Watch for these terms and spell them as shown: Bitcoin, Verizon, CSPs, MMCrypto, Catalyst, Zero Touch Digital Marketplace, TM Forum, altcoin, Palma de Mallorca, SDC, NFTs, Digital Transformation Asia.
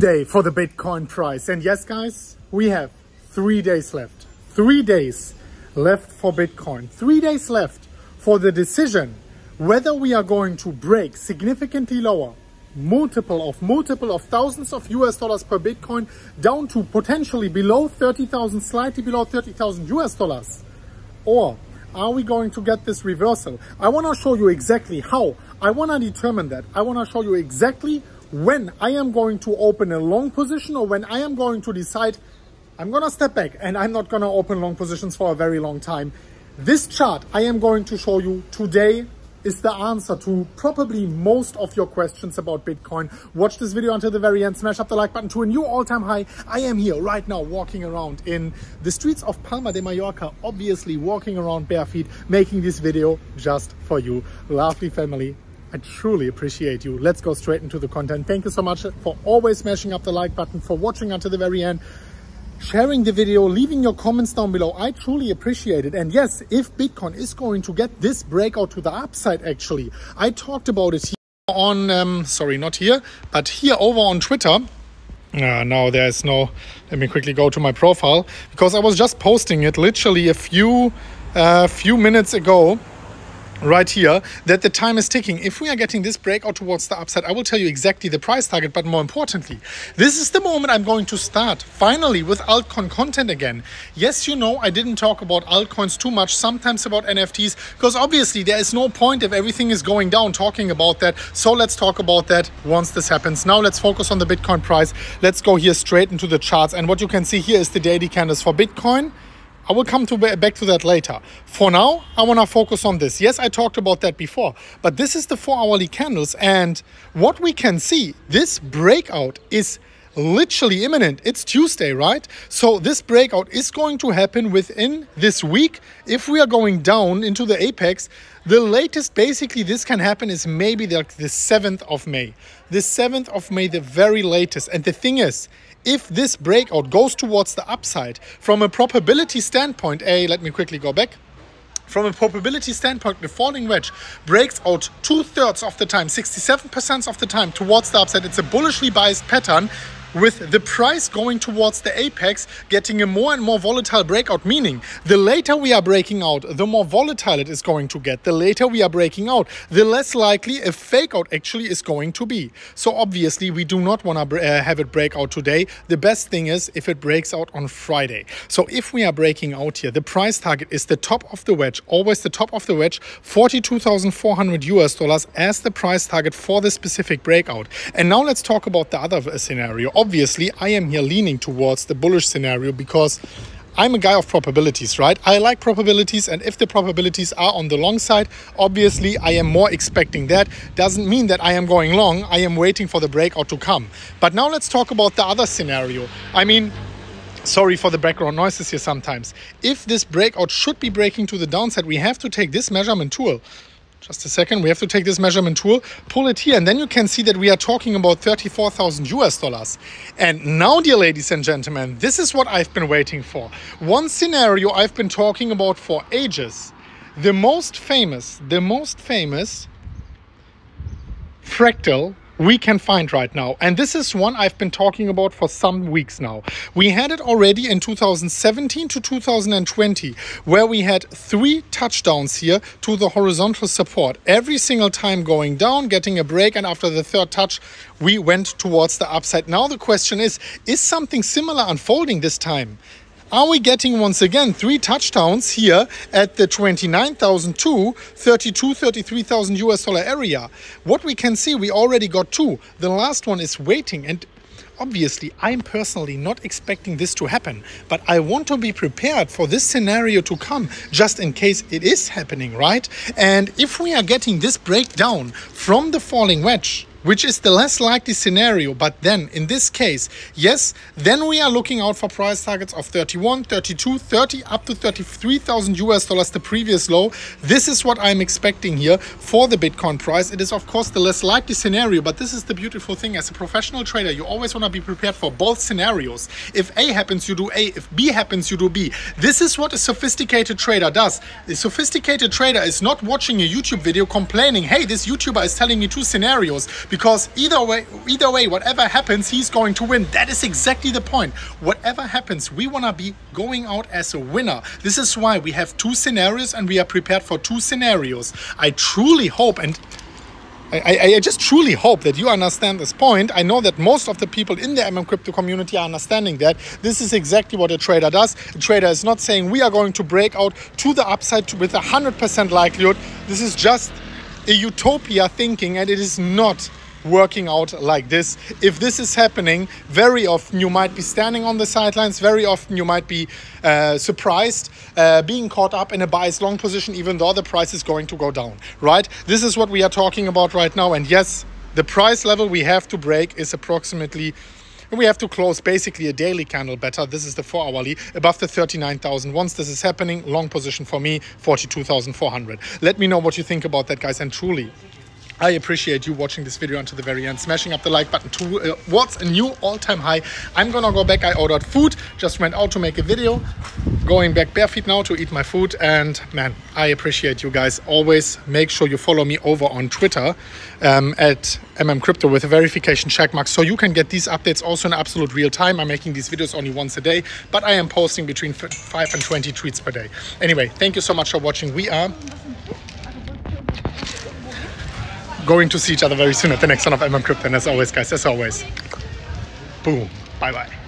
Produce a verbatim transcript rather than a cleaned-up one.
today for the Bitcoin price. And yes, guys, we have three days left. Three days left for Bitcoin. Three days left for the decision whether we are going to break significantly lower, multiple of multiple of thousands of U S dollars per Bitcoin, down to potentially below thirty thousand, slightly below thirty thousand U S dollars. Or are we going to get this reversal? I want to show you exactly how. I want to determine that. I want to show you exactly when I am going to open a long position, or when I am going to decide I'm going to step back and I'm not going to open long positions for a very long time. This chart I am going to show you today is the answer to probably most of your questions about Bitcoin. Watch this video until the very end, smash up the like button to a new all-time high. I am here right now walking around in the streets of Palma de Mallorca, obviously walking around bare feet, making this video just for you. Lovely family, I truly appreciate you. Let's go straight into the content. Thank you so much for always smashing up the like button, for watching until the very end, sharing the video, leaving your comments down below. I truly appreciate it. And yes, if Bitcoin is going to get this breakout to the upside, actually, I talked about it here on, um, sorry, not here, but here over on Twitter. Uh, now there's no, let me quickly go to my profile, because I was just posting it literally a few, uh, few minutes ago. Right here, that the time is ticking. If we are getting this breakout towards the upside, I will tell you exactly the price target, but more importantly, this is the moment I'm going to start finally with altcoin content again. Yes, you know, I didn't talk about altcoins too much, sometimes about N F Ts, because obviously there is no point if everything is going down talking about that. So let's talk about that once this happens. Now let's focus on the Bitcoin price. Let's go here straight into the charts. And what you can see here is the daily candles for Bitcoin. I will come to back to that later. For now, I want to focus on this. Yes, I talked about that before, but this is the four hourly candles. And what we can see, this breakout is literally imminent. It's Tuesday, right? So this breakout is going to happen within this week. If we are going down into the apex, the latest basically this can happen is maybe the, the seventh of May. The seventh of May, the very latest. And the thing is, if this breakout goes towards the upside, from a probability standpoint, a, let me quickly go back. From a probability standpoint, the falling wedge breaks out two-thirds of the time, sixty-seven percent of the time towards the upside. It's a bullishly biased pattern, with the price going towards the apex, getting a more and more volatile breakout, meaning the later we are breaking out, the more volatile it is going to get. The later we are breaking out, the less likely a fake out actually is going to be. So obviously we do not want to uh, have it break out today. The best thing is if it breaks out on Friday. So if we are breaking out here, the price target is the top of the wedge, always the top of the wedge, forty-two thousand four hundred U S dollars as the price target for this specific breakout. And now let's talk about the other scenario. Obviously, I am here leaning towards the bullish scenario because I'm a guy of probabilities, right? I like probabilities, and if the probabilities are on the long side, obviously I am more expecting that. Doesn't mean that I am going long. I am waiting for the breakout to come. But now let's talk about the other scenario. I mean, sorry for the background noises here sometimes. If this breakout should be breaking to the downside, we have to take this measurement tool. Just a second, we have to take this measurement tool, pull it here, and then you can see that we are talking about thirty-four thousand U S dollars. And now, dear ladies and gentlemen, this is what I've been waiting for. One scenario I've been talking about for ages. The most famous, the most famous fractal we can find right now. And this is one I've been talking about for some weeks now. We had it already in two thousand seventeen to two thousand twenty, where we had three touchdowns here to the horizontal support. Every single time going down, getting a break, and after the third touch, we went towards the upside. Now the question is, is something similar unfolding this time? Are we getting once again three touchdowns here at the twenty-nine thousand two, thirty-two, thirty-three thousand U S dollar area? What we can see, we already got two. The last one is waiting, and obviously I'm personally not expecting this to happen, but I want to be prepared for this scenario to come just in case it is happening, right? And if we are getting this breakdown from the falling wedge, which is the less likely scenario, but then in this case, yes, then we are looking out for price targets of thirty-one, thirty-two, thirty, up to thirty-three thousand U S dollars, the previous low. This is what I'm expecting here for the Bitcoin price. It is of course the less likely scenario, but this is the beautiful thing. As a professional trader, you always want to be prepared for both scenarios. If A happens, you do A. If B happens, you do B. This is what a sophisticated trader does. A sophisticated trader is not watching a YouTube video complaining, hey, this YouTuber is telling me two scenarios, because either way, either way, whatever happens, he's going to win. That is exactly the point. Whatever happens, we want to be going out as a winner. This is why we have two scenarios and we are prepared for two scenarios. I truly hope and I, I, I just truly hope that you understand this point. I know that most of the people in the MMCrypto community are understanding that. This is exactly what a trader does. A trader is not saying we are going to break out to the upside with one hundred percent likelihood. This is just a utopia thinking, and it is not working out like this. If this is happening, very often you might be standing on the sidelines, very often you might be uh, surprised, uh, being caught up in a bias long position, even though the price is going to go down, right? This is what we are talking about right now. And yes, the price level we have to break is approximately, we have to close basically a daily candle better. This is the four hourly above the thirty-nine thousand. Once this is happening, long position for me, forty-two thousand four hundred. Let me know what you think about that, guys. And truly, I appreciate you watching this video until the very end, smashing up the like button towards a new all-time high. I'm gonna go back. I ordered food, just went out to make a video, going back bare feet now to eat my food. And man, I appreciate you guys. Always make sure you follow me over on Twitter um, at MMCrypto with a verification checkmark, so you can get these updates also in absolute real time. I'm making these videos only once a day, but I am posting between five and twenty tweets per day. Anyway, thank you so much for watching. We are going to see each other very soon at the next one of MMCrypto. And as always, guys, as always, boom, bye-bye.